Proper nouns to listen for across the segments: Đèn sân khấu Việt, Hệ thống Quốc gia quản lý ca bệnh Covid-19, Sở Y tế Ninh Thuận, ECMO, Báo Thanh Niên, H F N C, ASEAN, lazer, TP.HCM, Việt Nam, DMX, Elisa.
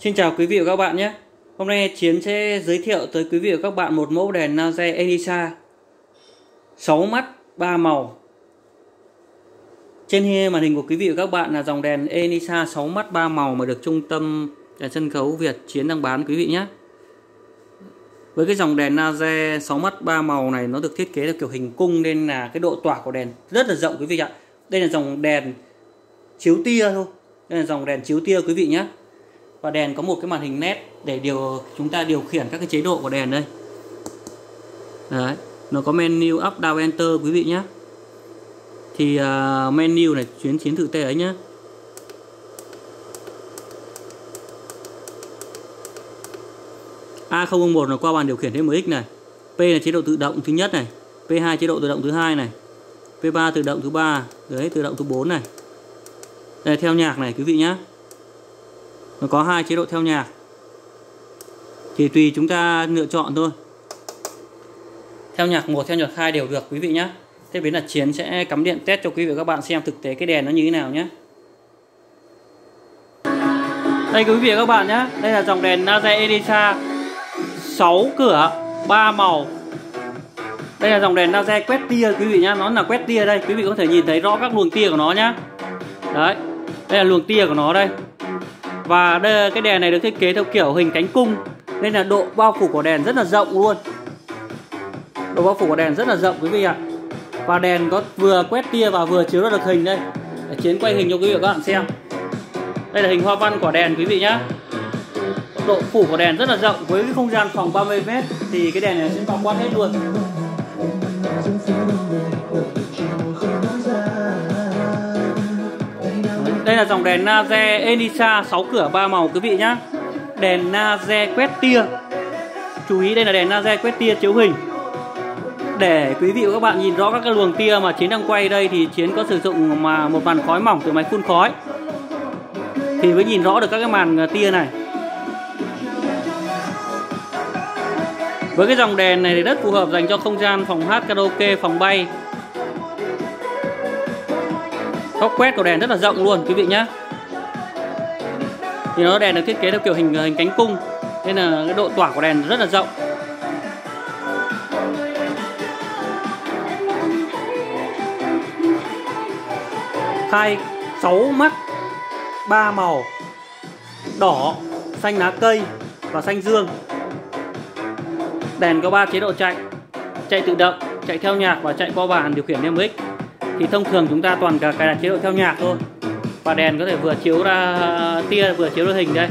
Xin chào quý vị và các bạn nhé. Hôm nay Chiến sẽ giới thiệu tới quý vị và các bạn một mẫu đèn laser Elisa 6 mắt 3 màu. Trên màn hình của quý vị và các bạn là dòng đèn Elisa 6 mắt 3 màu mà được Trung tâm Đèn Sân khấu Việt Chiến đang bán quý vị nhé. Với cái dòng đèn laser 6 mắt 3 màu này, nó được thiết kế theo kiểu hình cung nên là cái độ tỏa của đèn rất là rộng quý vị ạ. Đây là dòng đèn chiếu tia thôi. Đây là dòng đèn chiếu tia quý vị nhé. Và đèn có một cái màn hình nét để chúng ta điều khiển các cái chế độ của đèn đây. Đấy, nó có menu up, down, enter quý vị nhé. Thì menu này Chiến thử tê ấy nhé. A001 là qua bàn điều khiển thêm MX này. P là chế độ tự động thứ nhất này, P2 chế độ tự động thứ hai này, P3 tự động thứ ba, đấy tự động thứ 4 này. Đây theo nhạc này quý vị nhé. Nó có 2 chế độ theo nhạc thì tùy chúng ta lựa chọn thôi. Theo nhạc 1, theo nhạc 2 đều được quý vị nhé. Thế biến là Chiến sẽ cắm điện test cho quý vị và các bạn xem thực tế cái đèn nó như thế nào nhé. Đây quý vị và các bạn nhé, đây là dòng đèn laser Elisa 6 cửa 3 màu. Đây là dòng đèn laser quét tia quý vị nhé, nó là quét tia đây. Quý vị có thể nhìn thấy rõ các luồng tia của nó nhé. Đấy, đây là luồng tia của nó đây. Và đây, cái đèn này được thiết kế theo kiểu hình cánh cung nên là độ bao phủ của đèn rất là rộng luôn. Độ bao phủ của đèn rất là rộng quý vị ạ. Và đèn có vừa quét tia và vừa chiếu được hình đây. Để Chiến quay hình cho quý vị và các bạn xem. Đây là hình hoa văn của đèn quý vị nhá. Độ phủ của đèn rất là rộng, với cái không gian phòng 30 m thì cái đèn này sẽ bao quát hết luôn. Đây là dòng đèn laser Elisa 6 cửa 3 màu quý vị nhá. Đèn laser quét tia. Chú ý đây là đèn laser quét tia chiếu hình. Để quý vị và các bạn nhìn rõ các cái luồng tia mà Chiến đang quay đây thì Chiến có sử dụng mà một màn khói mỏng từ máy phun khói thì mới nhìn rõ được các cái màn tia này. Với cái dòng đèn này thì rất phù hợp dành cho không gian phòng hát, karaoke, phòng bay. Góc quét của đèn rất là rộng luôn quý vị nhé. Thì nó đèn được thiết kế theo kiểu hình cánh cung nên là cái độ tỏa của đèn rất là rộng. Khai 6 mắt 3 màu: đỏ, xanh lá cây và xanh dương. Đèn có 3 chế độ chạy: chạy tự động, chạy theo nhạc và chạy qua bàn điều khiển DMX. Thì thông thường chúng ta toàn cài đặt chế độ theo nhạc thôi. Và đèn có thể vừa chiếu ra tia vừa chiếu ra hình đây.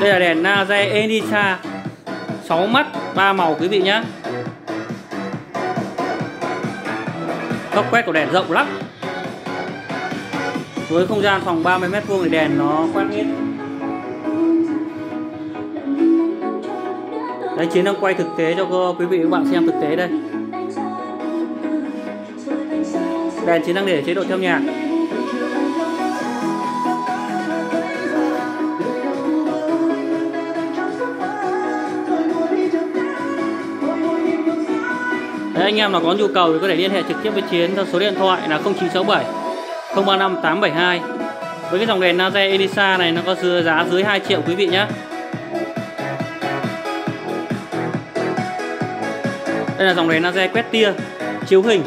Đây là đèn laser Elisa 6 mắt 3 màu quý vị nhé. Góc quét của đèn rộng lắm. Với không gian phòng 30 m² thì đèn nó quét hết. Đấy, Chiến đang quay thực tế cho quý vị và các bạn xem thực tế đây. Đèn Chiến đang để chế độ theo nhạc. Đấy, anh em nào có nhu cầu thì có thể liên hệ trực tiếp với Chiến theo số điện thoại là 0967 035 872. Với cái dòng đèn laser Elisa này nó có giá dưới 2 triệu quý vị nhé. Đây là dòng đèn laser quét tia, chiếu hình.